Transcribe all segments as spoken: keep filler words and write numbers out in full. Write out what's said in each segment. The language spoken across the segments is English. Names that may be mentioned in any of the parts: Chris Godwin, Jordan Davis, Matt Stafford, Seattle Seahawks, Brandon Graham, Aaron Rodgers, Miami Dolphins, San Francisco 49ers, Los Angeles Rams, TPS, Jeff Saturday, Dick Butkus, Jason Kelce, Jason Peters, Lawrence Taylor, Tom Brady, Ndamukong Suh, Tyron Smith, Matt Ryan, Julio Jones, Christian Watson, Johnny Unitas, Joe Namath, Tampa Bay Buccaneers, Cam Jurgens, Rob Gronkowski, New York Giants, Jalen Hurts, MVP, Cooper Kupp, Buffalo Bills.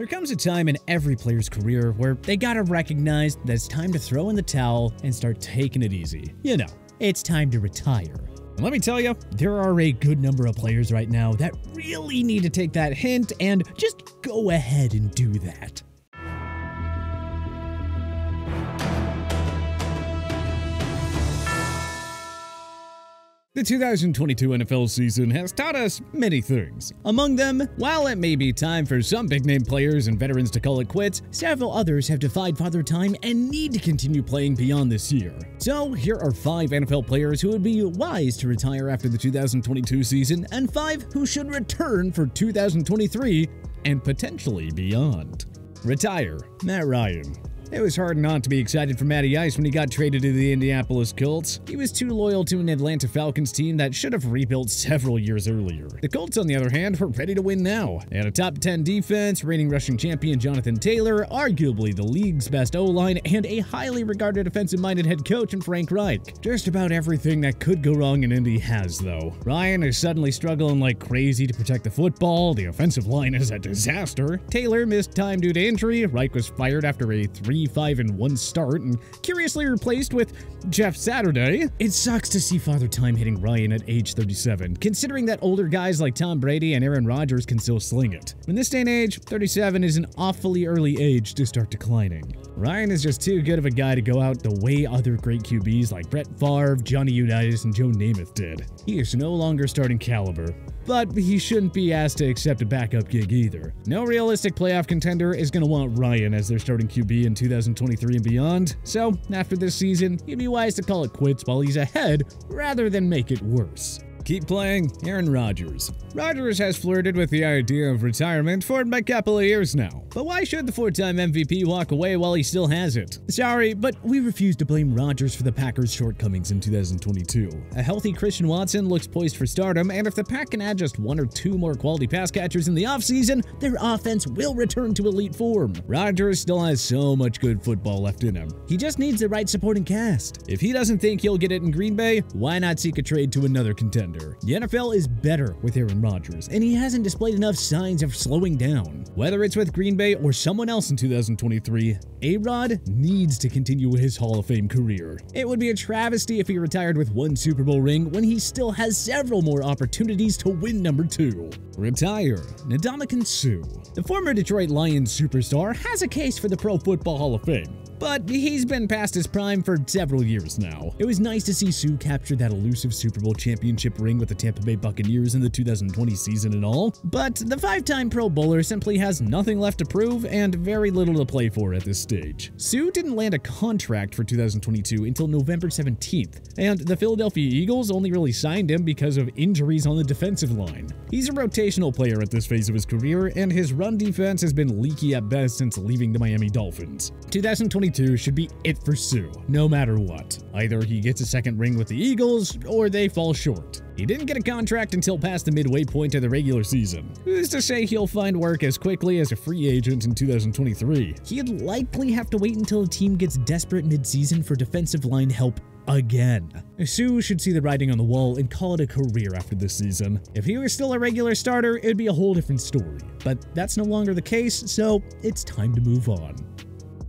There comes a time in every player's career where they gotta recognize that it's time to throw in the towel and start taking it easy. You know, it's time to retire. And let me tell you, there are a good number of players right now that really need to take that hint and just go ahead and do that. The two thousand twenty-two N F L season has taught us many things. Among them, while it may be time for some big-name players and veterans to call it quits, several others have defied Father Time and need to continue playing beyond this year. So, here are five N F L players who would be wise to retire after the two thousand twenty-two season, and five who should return for two thousand twenty-three and potentially beyond. Retire. Matt Ryan. It was hard not to be excited for Matty Ice when he got traded to the Indianapolis Colts. He was too loyal to an Atlanta Falcons team that should have rebuilt several years earlier. The Colts, on the other hand, were ready to win now. They had a top ten defense, reigning rushing champion Jonathan Taylor, arguably the league's best O-line, and a highly regarded offensive-minded head coach in Frank Reich. Just about everything that could go wrong in Indy has, though. Ryan is suddenly struggling like crazy to protect the football, the offensive line is a disaster, Taylor missed time due to injury, Reich was fired after a three five and one start and curiously replaced with Jeff Saturday. It sucks to see Father Time hitting Ryan at age thirty-seven, considering that older guys like Tom Brady and Aaron Rodgers can still sling it. In this day and age, thirty-seven is an awfully early age to start declining. Ryan is just too good of a guy to go out the way other great Q Bs like Brett Favre, Johnny Unitas, and Joe Namath did. He is no longer starting caliber, but he shouldn't be asked to accept a backup gig either. No realistic playoff contender is going to want Ryan as their starting Q B in two thousand twenty-three and beyond, so after this season, he'd be wise to call it quits while he's ahead rather than make it worse. Keep playing. Aaron Rodgers. Rodgers has flirted with the idea of retirement for a couple of years now, but why should the four-time M V P walk away while he still has it? Sorry, but we refuse to blame Rodgers for the Packers' shortcomings in two thousand twenty-two. A healthy Christian Watson looks poised for stardom, and if the Pack can add just one or two more quality pass catchers in the offseason, their offense will return to elite form. Rodgers still has so much good football left in him. He just needs the right supporting cast. If he doesn't think he'll get it in Green Bay, why not seek a trade to another contender? The N F L is better with Aaron Rodgers, and he hasn't displayed enough signs of slowing down. Whether it's with Green Bay or someone else in two thousand twenty-three, A-Rod needs to continue his Hall of Fame career. It would be a travesty if he retired with one Super Bowl ring when he still has several more opportunities to win number two. Retire. Ndamukong Suh. The former Detroit Lions superstar has a case for the Pro Football Hall of Fame, but he's been past his prime for several years now. It was nice to see Suh capture that elusive Super Bowl championship ring with the Tampa Bay Buccaneers in the two thousand twenty season and all, but the five-time Pro Bowler simply has nothing left to prove and very little to play for at this stage. Suh didn't land a contract for two thousand twenty-two until November seventeenth, and the Philadelphia Eagles only really signed him because of injuries on the defensive line. He's a rotational player at this phase of his career, and his run defense has been leaky at best since leaving the Miami Dolphins. twenty twenty-two should be it for Suh, no matter what. Either he gets a second ring with the Eagles, or they fall short. He didn't get a contract until past the midway point of the regular season. Who's to say he'll find work as quickly as a free agent in two thousand twenty-three? He'd likely have to wait until a team gets desperate mid-season for defensive line help again. Suh should see the writing on the wall and call it a career after this season. If he were still a regular starter, it'd be a whole different story. But that's no longer the case, so it's time to move on.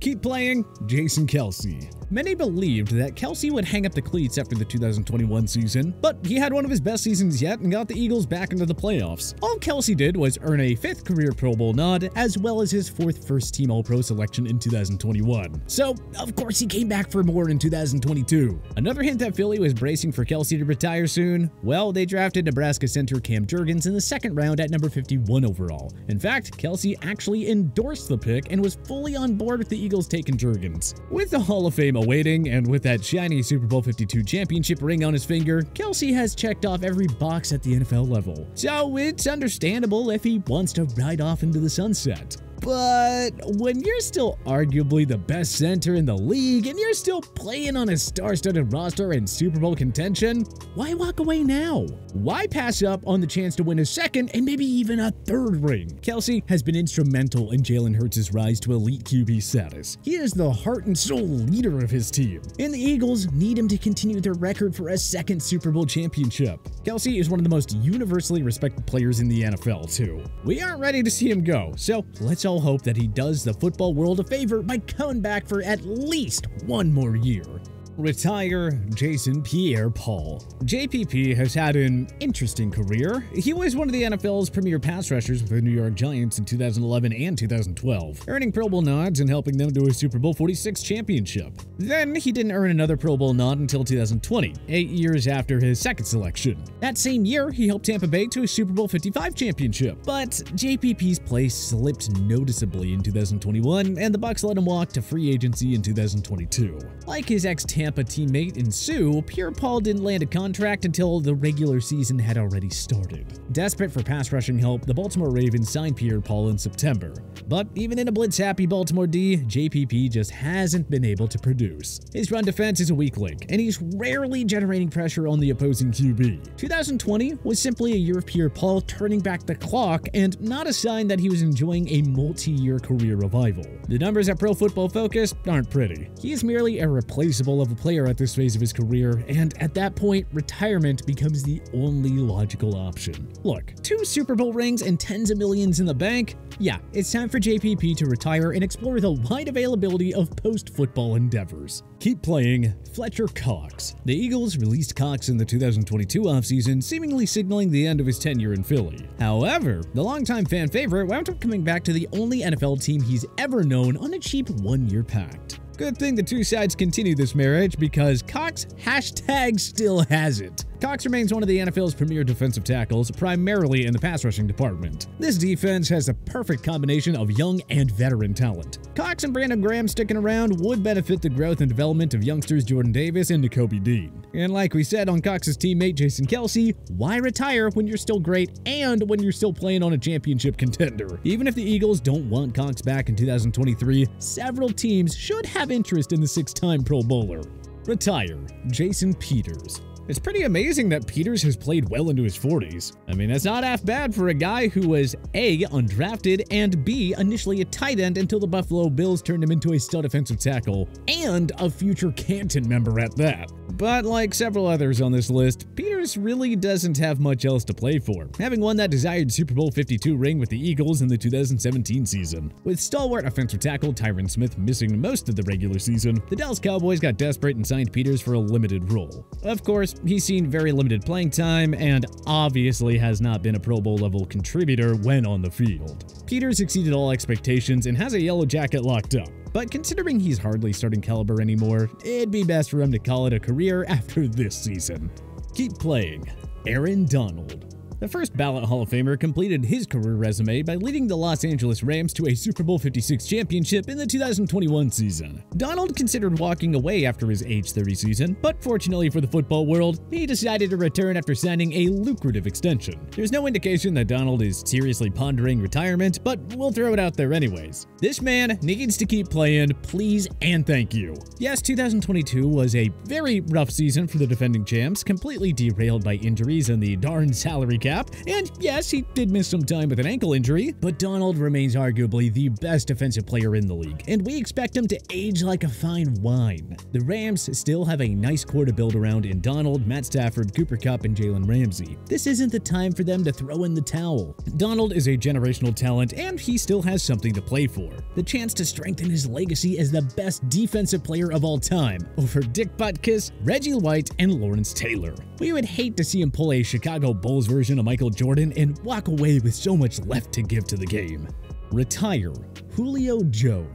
Keep playing. Jason Kelce. Many believed that Kelce would hang up the cleats after the two thousand twenty-one season, but he had one of his best seasons yet and got the Eagles back into the playoffs. All Kelce did was earn a fifth career Pro Bowl nod, as well as his fourth first-team All-Pro selection in two thousand twenty-one. So, of course, he came back for more in two thousand twenty-two. Another hint that Philly was bracing for Kelce to retire soon? Well, they drafted Nebraska center Cam Jurgens in the second round at number fifty-one overall. In fact, Kelce actually endorsed the pick and was fully on board with the Eagles taking Jurgens. With the Hall of Fame awaiting, and with that shiny Super Bowl fifty-two championship ring on his finger, Kelce has checked off every box at the N F L level, so it's understandable if he wants to ride off into the sunset. But when you're still arguably the best center in the league, and you're still playing on a star-studded roster and Super Bowl contention, why walk away now? Why pass up on the chance to win a second and maybe even a third ring? Kelce has been instrumental in Jalen Hurts' rise to elite Q B status. He is the heart and soul leader of his team, and the Eagles need him to continue their record for a second Super Bowl championship. Kelce is one of the most universally respected players in the N F L, too. We aren't ready to see him go, so let's all N F L hope that he does the football world a favor by coming back for at least one more year. Retire Jason Pierre-Paul. J P P has had an interesting career. He was one of the N F L's premier pass rushers with the New York Giants in two thousand eleven and two thousand twelve, earning Pro Bowl nods and helping them to a Super Bowl forty-six championship. Then he didn't earn another Pro Bowl nod until two thousand twenty, eight years after his second selection. That same year, he helped Tampa Bay to a Super Bowl fifty-five championship, but J P P's place slipped noticeably in two thousand twenty-one, and the Bucs let him walk to free agency in two thousand twenty-two. Like his ex-Tampa Tampa teammate and Sue, Pierre-Paul didn't land a contract until the regular season had already started. Desperate for pass rushing help, the Baltimore Ravens signed Pierre-Paul in September. But even in a blitz-happy Baltimore D, J P P just hasn't been able to produce. His run defense is a weak link, and he's rarely generating pressure on the opposing Q B. two thousand twenty was simply a year of Pierre-Paul turning back the clock and not a sign that he was enjoying a multi-year career revival. The numbers at Pro Football Focus aren't pretty. He is merely irreplaceable of a player at this phase of his career, and at that point, retirement becomes the only logical option. Look, two Super Bowl rings and tens of millions in the bank? Yeah, it's time for J P P to retire and explore the wide availability of post-football endeavors. Keep playing. Fletcher Cox. The Eagles released Cox in the two thousand twenty-two offseason, seemingly signaling the end of his tenure in Philly. However, the longtime fan favorite wound up coming back to the only N F L team he's ever known on a cheap one-year pact. Good thing the two sides continue this marriage, because Cox hashtag still has it. Cox remains one of the N F L's premier defensive tackles, primarily in the pass rushing department. This defense has the perfect combination of young and veteran talent. Cox and Brandon Graham sticking around would benefit the growth and development of youngsters Jordan Davis and Nakobe Dean. And like we said on Cox's teammate Jason Kelce, why retire when you're still great and when you're still playing on a championship contender? Even if the Eagles don't want Cox back in two thousand twenty-three, several teams should have interest in the six-time Pro Bowler. Retire Jason Peters. It's pretty amazing that Peters has played well into his forties. I mean, that's not half bad for a guy who was A, undrafted, and B, initially a tight end until the Buffalo Bills turned him into a stud offensive tackle, and a future Canton member at that. But like several others on this list, Peters really doesn't have much else to play for, having won that desired Super Bowl fifty-two ring with the Eagles in the two thousand seventeen season. With stalwart offensive tackle Tyron Smith missing most of the regular season, the Dallas Cowboys got desperate and signed Peters for a limited role. Of course, he's seen very limited playing time and obviously has not been a Pro Bowl-level contributor when on the field. Peters exceeded all expectations and has a yellow jacket locked up, but considering he's hardly starting caliber anymore, it'd be best for him to call it a career after this season. Keep playing. Aaron Donald. The first ballot Hall of Famer completed his career resume by leading the Los Angeles Rams to a Super Bowl fifty-six championship in the two thousand twenty-one season. Donald considered walking away after his age thirty season, but fortunately for the football world, he decided to return after signing a lucrative extension. There's no indication that Donald is seriously pondering retirement, but we'll throw it out there anyways. This man needs to keep playing, please and thank you. Yes, two thousand twenty-two was a very rough season for the defending champs, completely derailed by injuries and the darn salary cap. And yes, he did miss some time with an ankle injury, but Donald remains arguably the best defensive player in the league, and we expect him to age like a fine wine. The Rams still have a nice core to build around in Donald, Matt Stafford, Cooper Kupp, and Jalen Ramsey. This isn't the time for them to throw in the towel. Donald is a generational talent, and he still has something to play for. The chance to strengthen his legacy as the best defensive player of all time, over Dick Butkus, Reggie White, and Lawrence Taylor. We would hate to see him pull a Chicago Bulls version of Michael Jordan and walk away with so much left to give to the game. Retire Julio Jones.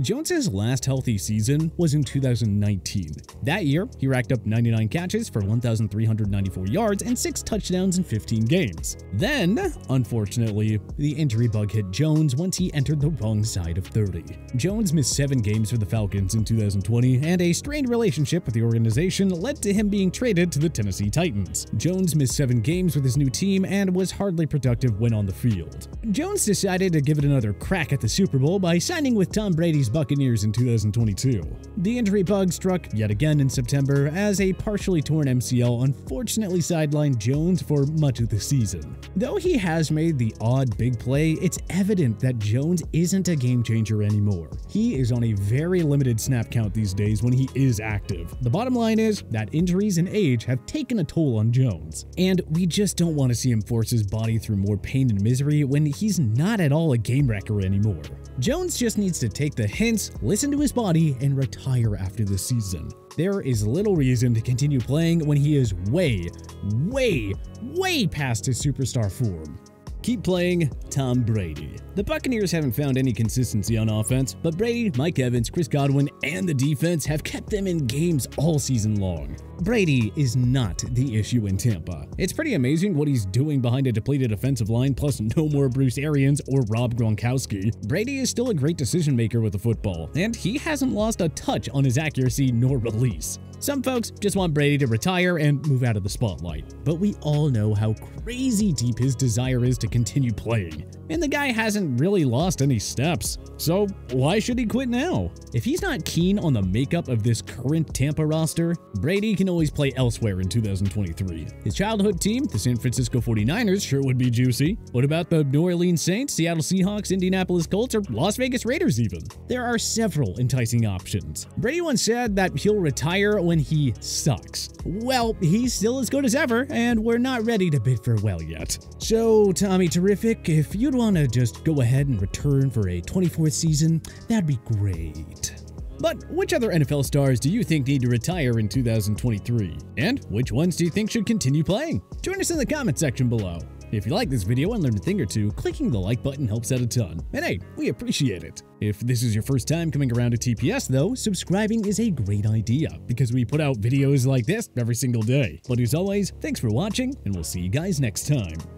Jones's last healthy season was in two thousand nineteen. That year, he racked up ninety-nine catches for one thousand three hundred ninety-four yards and six touchdowns in fifteen games. Then, unfortunately, the injury bug hit Jones once he entered the wrong side of thirty. Jones missed seven games for the Falcons in two thousand twenty, and a strained relationship with the organization led to him being traded to the Tennessee Titans. Jones missed seven games with his new team and was hardly productive when on the field. Jones decided to give it another crack at the Super Bowl by signing with Tom Brady's Bay's Buccaneers in two thousand twenty-two. The injury bug struck yet again in September as a partially torn M C L unfortunately sidelined Jones for much of the season. Though he has made the odd big play, it's evident that Jones isn't a game changer anymore. He is on a very limited snap count these days when he is active. The bottom line is that injuries and age have taken a toll on Jones, and we just don't want to see him force his body through more pain and misery when he's not at all a game wrecker anymore. Jones just needs to take the hints, listen to his body, and retire after the season. There is little reason to continue playing when he is way, way, way past his superstar form. Keep playing Tom Brady. The Buccaneers haven't found any consistency on offense, but Brady, Mike Evans, Chris Godwin, and the defense have kept them in games all season long. Brady is not the issue in Tampa. It's pretty amazing what he's doing behind a depleted offensive line, plus no more Bruce Arians or Rob Gronkowski. Brady is still a great decision maker with the football, and he hasn't lost a touch on his accuracy nor release. Some folks just want Brady to retire and move out of the spotlight, but we all know how crazy deep his desire is to continue playing. And the guy hasn't really lost any steps, so why should he quit now? If he's not keen on the makeup of this current Tampa roster, Brady can always play elsewhere in two thousand twenty-three. His childhood team, the San Francisco forty-niners, sure would be juicy. What about the New Orleans Saints, Seattle Seahawks, Indianapolis Colts, or Las Vegas Raiders even? There are several enticing options. Brady once said that he'll retire when he sucks. Well, he's still as good as ever, and we're not ready to bid farewell yet. So, Tommy Terrific, if you'd want to just go ahead and return for a twenty-fourth season, that'd be great. But which other N F L stars do you think need to retire in two thousand twenty-three? And which ones do you think should continue playing? Join us in the comment section below. If you like this video and learned a thing or two, clicking the like button helps out a ton. And hey, we appreciate it. If this is your first time coming around to T P S though, subscribing is a great idea because we put out videos like this every single day. But as always, thanks for watching and we'll see you guys next time.